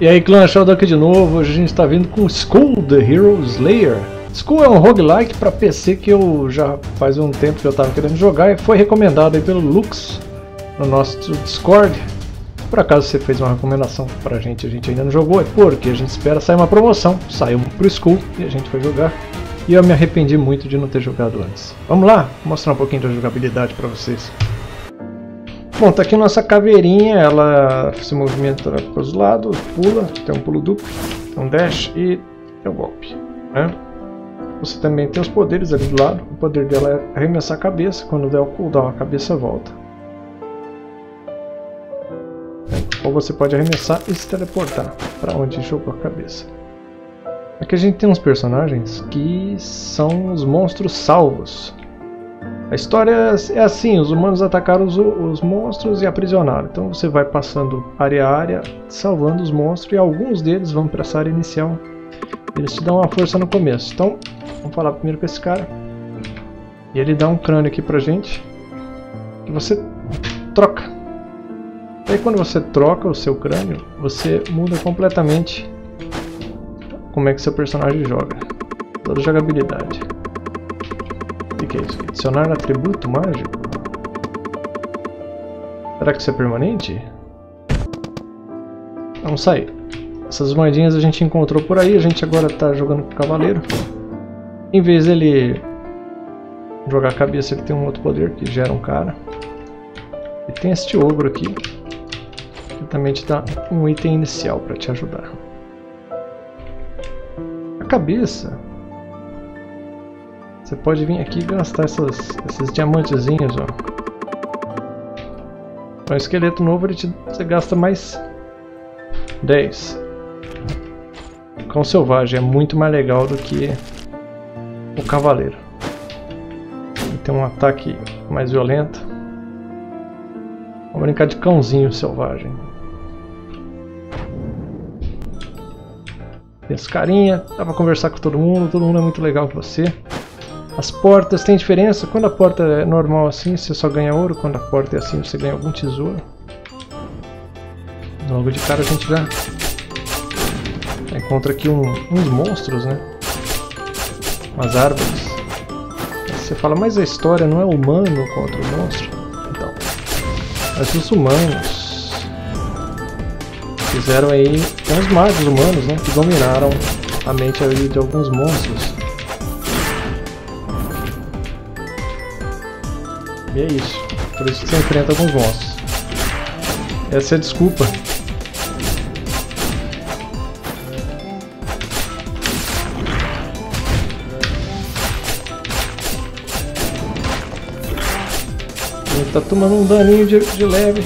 E aí, clã, Sheldon aqui de novo. Hoje a gente está vindo com Skul The Hero Slayer. Skul é um roguelike para PC que eu já faz um tempo que eu estava querendo jogar e foi recomendado aí pelo Lux no nosso Discord. Se por acaso você fez uma recomendação para a gente ainda não jogou, é porque a gente espera sair uma promoção. Saiu pro Skul e a gente foi jogar. E eu me arrependi muito de não ter jogado antes. Vamos lá, vou mostrar um pouquinho da jogabilidade para vocês. Bom, tá aqui nossa caveirinha, ela se movimenta para os lados, pula, tem um pulo duplo, um dash e é um golpe, né? Você também tem os poderes ali do lado, o poder dela é arremessar a cabeça, quando der o cooldown a cabeça volta. Ou você pode arremessar e se teleportar para onde jogou a cabeça. Aqui a gente tem uns personagens que são os monstros salvos. A história é assim, os humanos atacaram os monstros e aprisionaram. Então você vai passando área a área, salvando os monstros, e alguns deles vão para essa área inicial. Eles te dão uma força no começo. Então, vamos falar primeiro com esse cara. E ele dá um crânio aqui pra gente, que você troca. Aí quando você troca o seu crânio, você muda completamente como é que seu personagem joga. Toda jogabilidade. O que é isso? Adicionar atributo mágico? Será que isso é permanente? Vamos sair. Essas moedinhas a gente encontrou por aí, a gente agora está jogando com o cavaleiro. Em vez dele jogar a cabeça, ele tem um outro poder que gera um cara. E tem este ogro aqui, que também te dá um item inicial para te ajudar. A cabeça... Você pode vir aqui e gastar esses diamantezinhos, ó. Então, o esqueleto novo, você gasta mais 10. O cão selvagem é muito mais legal do que o cavaleiro. Ele tem um ataque mais violento. Vamos brincar de cãozinho selvagem. Esse carinha, dá pra conversar com todo mundo é muito legal com você. As portas tem diferença, quando a porta é normal assim você só ganha ouro, quando a porta é assim você ganha algum tesouro. Logo de cara a gente já encontra aqui uns monstros, né? Umas árvores. Aí você fala, mas a história não é humano contra o monstro? Então, mas os humanos fizeram aí, tem uns magos humanos, né? Que dominaram a mente ali de alguns monstros. E é isso, por isso que você enfrenta alguns monstros. Essa é a desculpa. Ele tá tomando um daninho de leve.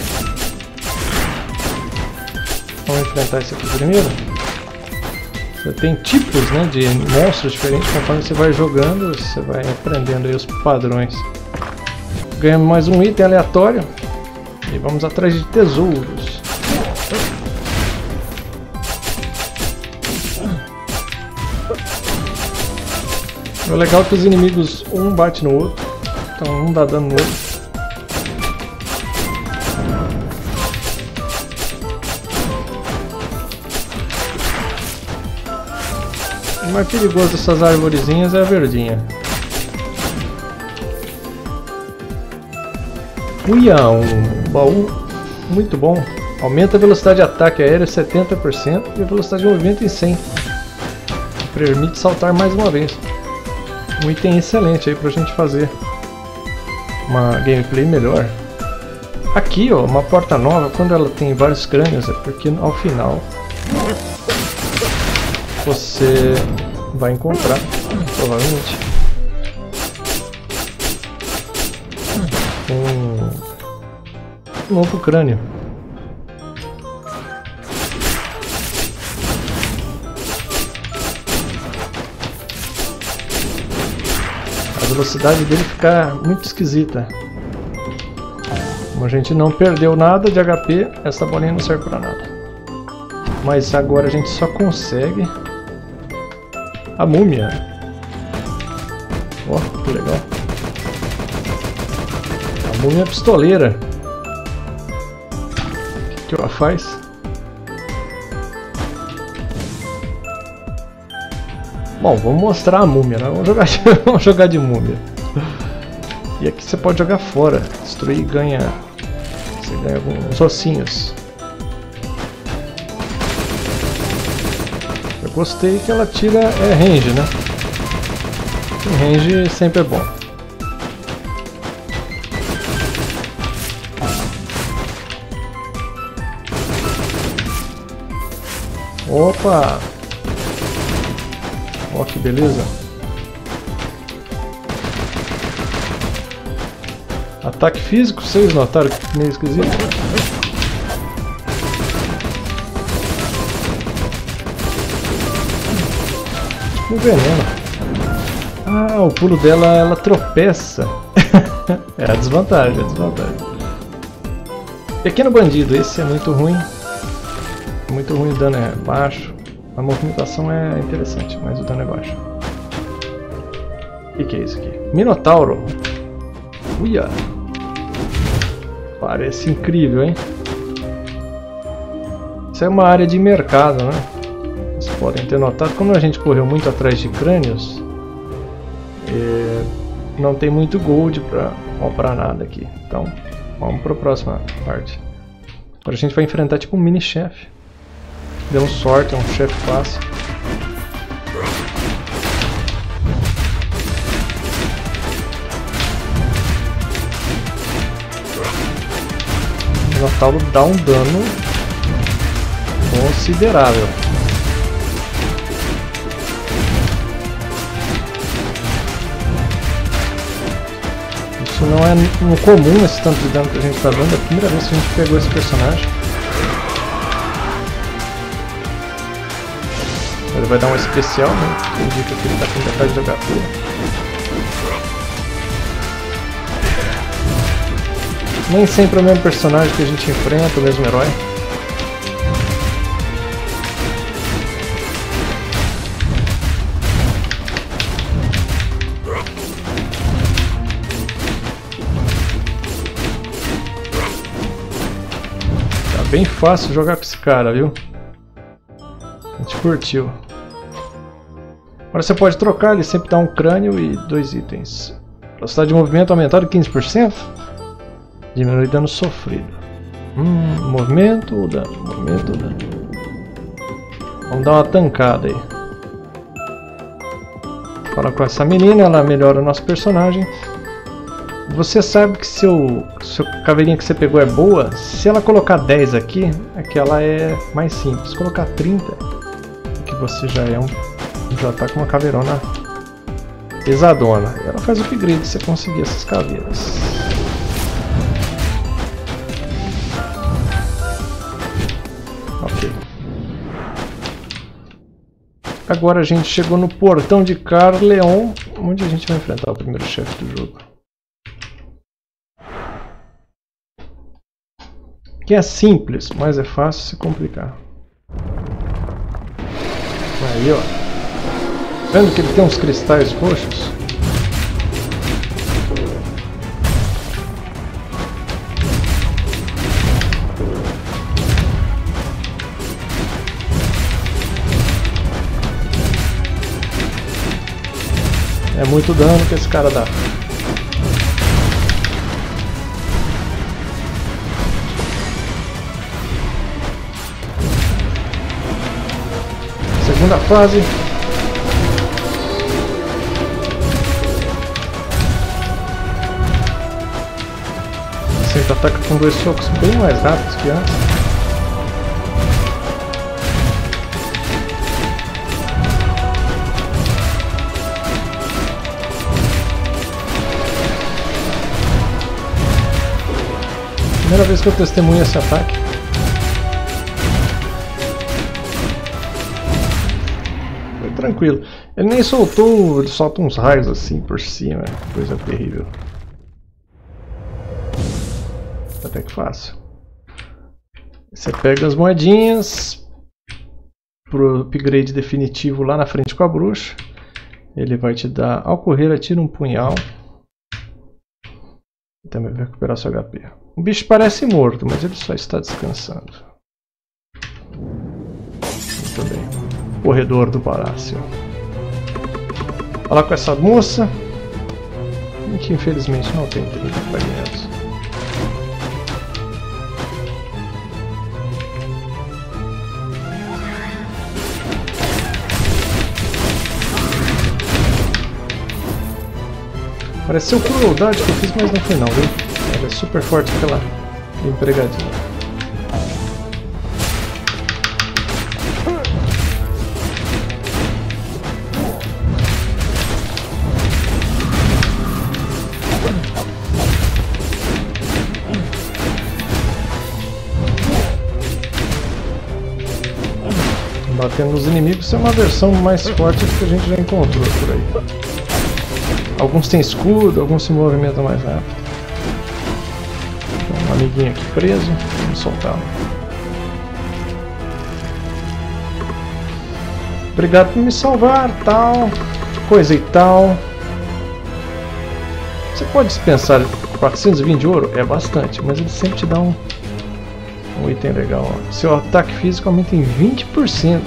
Vamos enfrentar esse aqui primeiro. Você tem tipos, né, de monstros diferentes, conforme você vai jogando, você vai aprendendo aí os padrões. Ganhamos mais um item aleatório e vamos atrás de tesouros. O legal é que os inimigos um bate no outro, então um dá dano no outro. O mais perigoso dessas arvorezinhas é a verdinha. Uia, um baú muito bom, aumenta a velocidade de ataque aéreo 70% e a velocidade de movimento em 100%, permite saltar mais uma vez. Um item excelente aí pra gente fazer uma gameplay melhor. Aqui ó, uma porta nova, quando ela tem vários crânios é porque ao final você vai encontrar, provavelmente, um novo crânio. A velocidade dele fica muito esquisita. Como a gente não perdeu nada de HP, essa bolinha não serve pra nada. Mas agora a gente só consegue a múmia. Ó, que legal. A múmia pistoleira. O que ela faz? Bom, vou mostrar a múmia, né? Vamos jogar de múmia. E aqui você pode jogar fora. Destruir e ganhar. Você ganha alguns ossinhos. Eu gostei que ela tira range, né? E range sempre é bom. Opa! Ó que beleza! Ataque físico, vocês notaram que meio esquisito? Um veneno. Ah, o pulo dela, ela tropeça. É a desvantagem, Pequeno bandido, esse é muito ruim. Muito ruim, o dano é baixo. A movimentação é interessante, mas o dano é baixo. O que é isso aqui? Minotauro. Uia. Parece incrível, hein? Isso é uma área de mercado, né? Vocês podem ter notado, como a gente correu muito atrás de crânios, não tem muito gold para comprar nada aqui. Então, vamos para a próxima parte. Agora a gente vai enfrentar tipo um mini-chefe. Deu sorte, é um chefe fácil. O Minotauro dá um dano considerável. Isso não é comum, esse tanto de dano que a gente está dando. É a primeira vez que a gente pegou esse personagem. Ele vai dar um especial, né? Indica que ele está com metade de HP. Nem sempre é o mesmo personagem que a gente enfrenta, o mesmo herói. Tá bem fácil jogar com esse cara, viu? A gente curtiu. Agora você pode trocar, ele sempre dá um crânio e 2 itens. Velocidade de movimento aumentada 15%. Diminui dano sofrido. Movimento ou dano? Movimento ou dano? Vamos dar uma tancada aí. Fala com essa menina, ela melhora o nosso personagem. Você sabe que seu caveirinha que você pegou é boa. Se ela colocar 10 aqui, é que ela é mais simples. Se colocar 30, que você já é um... Já tá com uma caveirona pesadona. Ela faz o upgrade se você conseguir essas caveiras. Ok. Agora a gente chegou no portão de Carleon, onde a gente vai enfrentar o primeiro chefe do jogo. Que é simples, mas é fácil se complicar. Aí, ó. Vendo que ele tem uns cristais roxos? É muito dano que esse cara dá. Segunda fase. Ataca com 2 socos bem mais rápidos que antes. Primeira vez que eu testemunho esse ataque. Foi tranquilo. Ele nem soltou, ele solta uns raios assim por cima. Coisa terrível. Até que fácil. Você pega as moedinhas pro upgrade definitivo lá na frente com a bruxa. Ele vai te dar, ao correr, atira um punhal. E também vai recuperar seu HP. O bicho parece morto, mas ele só está descansando. Muito bem. Corredor do palácio. Falar com essa moça. A gente infelizmente não tem 30 fragmentos. Pareceu crueldade que eu fiz, mas não foi não, viu? Ela é super forte aquela empregadinha. Batendo nos inimigos é uma versão mais forte do que a gente já encontrou por aí. Alguns têm escudo, alguns se movimentam mais rápido. Tem um amiguinho aqui preso, vamos soltá-lo. Obrigado por me salvar, tal, coisa e tal. Você pode dispensar 420 de ouro? É bastante, mas ele sempre te dá um item legal, ó. Seu ataque físico aumenta em 20%.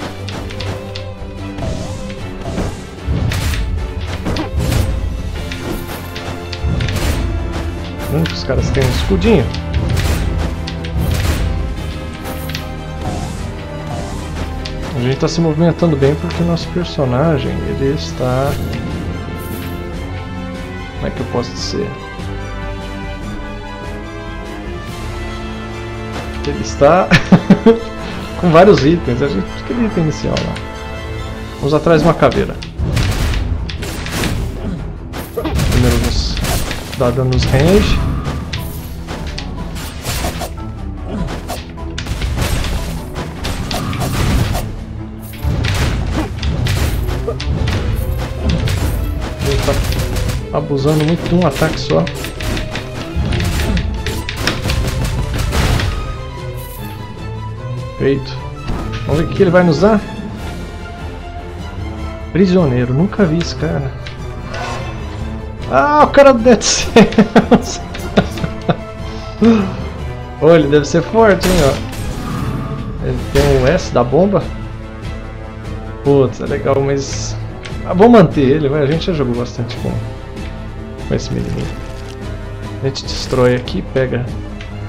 Lembrando que os caras têm um escudinho. A gente está se movimentando bem porque nosso personagem, ele está... Como é que eu posso dizer? Ele está com vários itens. A gente... Aquele item inicial lá. Vamos atrás de uma caveira. Primeiro vamos dar dano nos range. Ele está abusando muito de um ataque só. Perfeito. Vamos ver o que ele vai nos dar. Prisioneiro, nunca vi esse cara. Ah, o cara do Dead Cells. Oh, ele deve ser forte, hein, ó. Ele tem o S da bomba. Putz, é legal, mas... Ah, vou manter ele, vai. A gente já jogou bastante com esse menininho. A gente destrói aqui, pega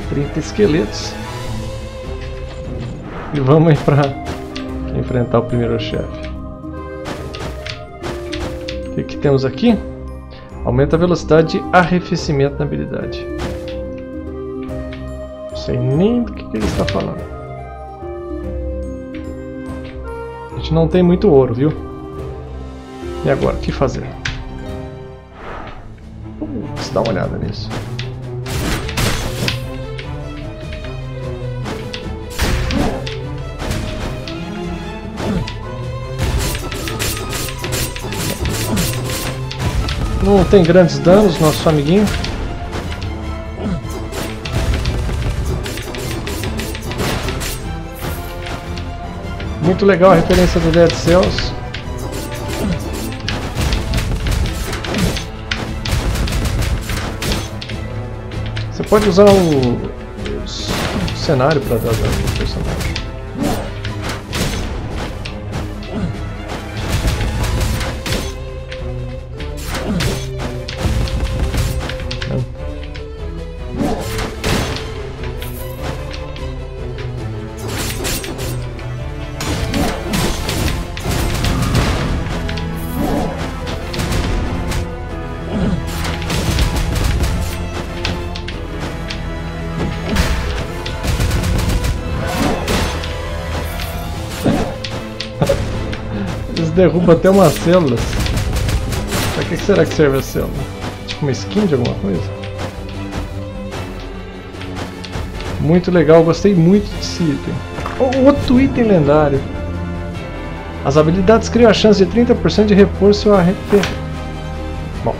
30 esqueletos. E vamos aí pra enfrentar o primeiro chefe. O que temos aqui? Aumenta a velocidade de arrefecimento na habilidade. Não sei nem do que ele está falando. A gente não tem muito ouro, viu? E agora, o que fazer? Vamos dar uma olhada nisso. Não tem grandes danos, nosso amiguinho. Muito legal a referência do Dead Cells. Você pode usar o cenário para dar dano no personagem. Derruba até umas células. Pra que será que serve a célula? Tipo uma skin de alguma coisa? Muito legal, gostei muito desse item. Oh, outro item lendário. As habilidades criam a chance de 30% de repor seu HP. Bom,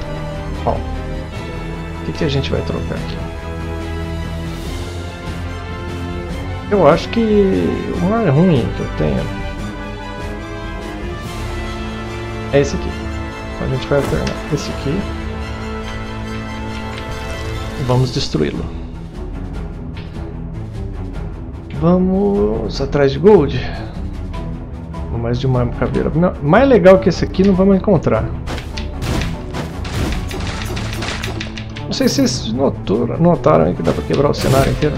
o que a gente vai trocar aqui? Eu acho que o mais ruim que eu tenho é esse aqui. A gente vai alternar esse aqui e vamos destruí-lo. Vamos atrás de gold. Mais de uma caveira. Não, mais legal que esse aqui não vamos encontrar. Não sei se vocês notaram aí que dá pra quebrar o cenário inteiro.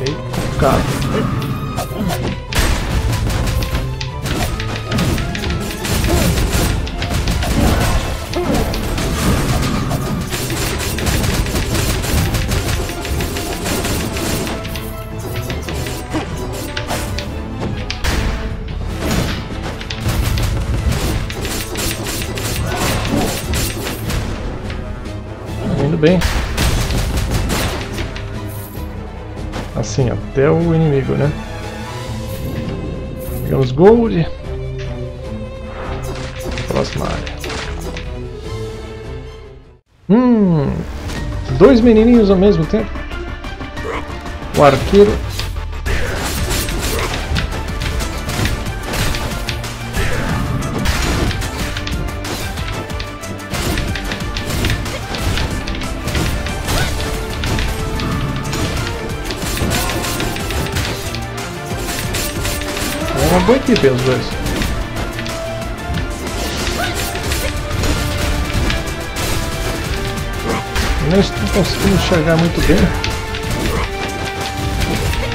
Meio complicado. Bem, assim até o inimigo, né? Pegamos gold. Próxima área. 2 menininhos ao mesmo tempo. O arqueiro. Uma boa equipe os dois. Não estou conseguindo enxergar muito bem.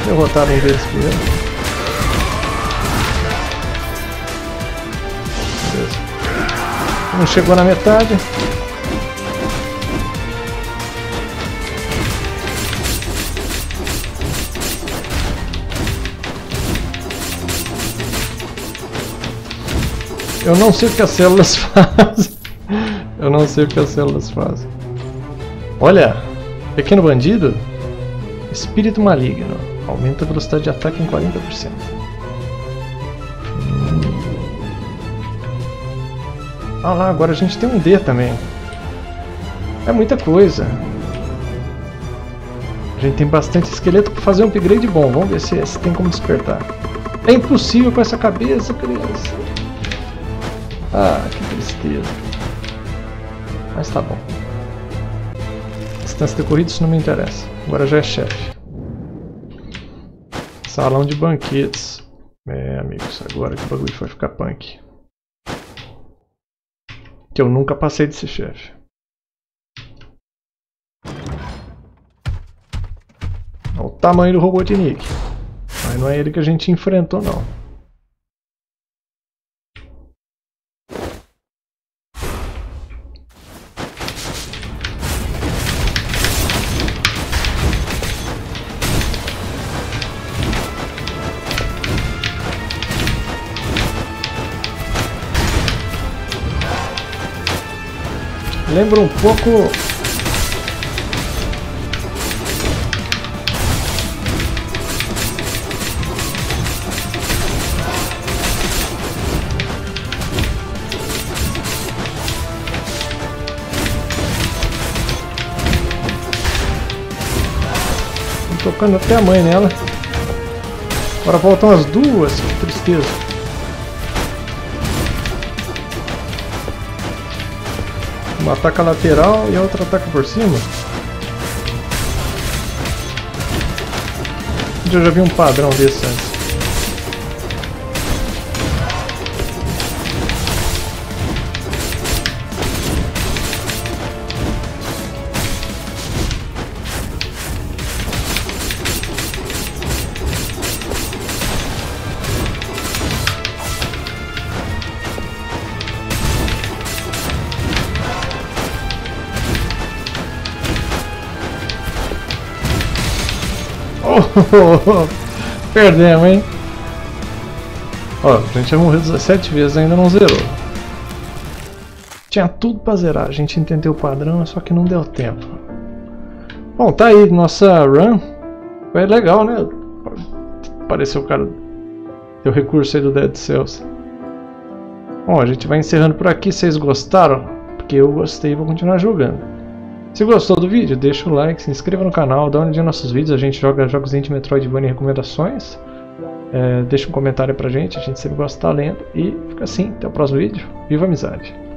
Derrotaram um deles primeiro. Beleza. Um chegou na metade. Eu não sei o que as células fazem. Eu não sei o que as células fazem. Olha! Pequeno bandido? Espírito maligno. Aumenta a velocidade de ataque em 40%. Ah lá, agora a gente tem um D também. É muita coisa. A gente tem bastante esqueleto para fazer um upgrade bom. Vamos ver se tem como despertar. É impossível com essa cabeça, criança. Ah, que tristeza. Mas tá bom. Distância decorrida, isso não me interessa. Agora já é chefe. Salão de banquetes. É, amigos, agora que o bagulho vai ficar punk. Que eu nunca passei desse chefe. Olha o tamanho do robô de Nick. Mas não é ele que a gente enfrentou, não. Lembra um pouco tô tocando até a mãe nela. Agora faltam as duas, que tristeza. Uma ataca lateral e a outra ataca por cima. Eu já vi um padrão desse antes. Perdemos, hein? Ó, a gente já morreu 17 vezes, ainda não zerou. Tinha tudo pra zerar, a gente entendeu o padrão, só que não deu tempo. Bom, tá aí nossa run. Foi legal, né? Pareceu o cara ter o recurso aí do Dead Cells. Bom, a gente vai encerrando por aqui. Vocês gostaram? Porque eu gostei e vou continuar jogando. Se gostou do vídeo, deixa o like, se inscreva no canal, dá uma olhadinha nos nossos vídeos, a gente joga jogos de Metroidvania e recomendações. Deixa um comentário pra gente sempre gosta de estar lendo. E fica assim, até o próximo vídeo, viva a amizade!